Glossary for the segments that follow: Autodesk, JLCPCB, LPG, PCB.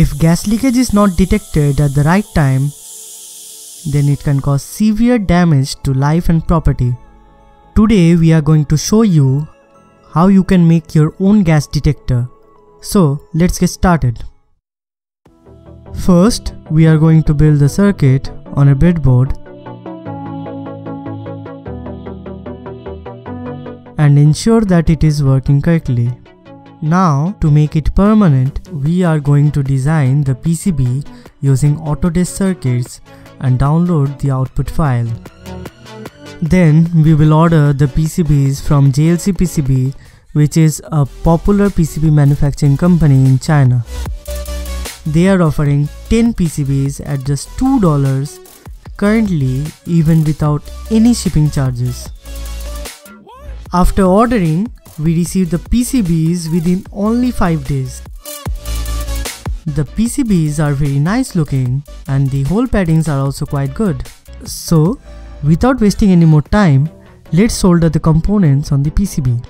If gas leakage is not detected at the right time, then it can cause severe damage to life and property. Today we are going to show you how you can make your own gas detector. So let's get started. First, we are going to build the circuit on a breadboard and ensure that it is working correctly. Now, to make it permanent, we are going to design the PCB using Autodesk circuits and download the output file. Then we will order the PCBs from JLCPCB, which is a popular PCB manufacturing company in China. They are offering 10 PCBs at just $2 currently, even without any shipping charges. After ordering, we received the PCBs within only 5 days. The PCBs are very nice looking and the hole paddings are also quite good. So, without wasting any more time, let's solder the components on the PCB.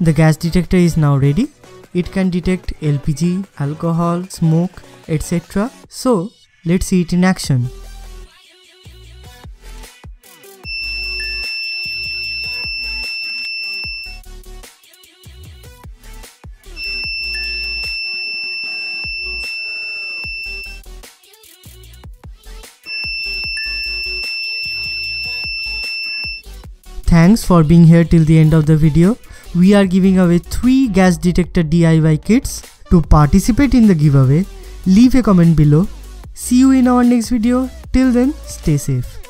The gas detector is now ready. It can detect LPG, alcohol, smoke, etc. So, let's see it in action. Thanks for being here till the end of the video. We are giving away 3 gas detector DIY kits. To participate in the giveaway, leave a comment below. See you in our next video. Till then, stay safe.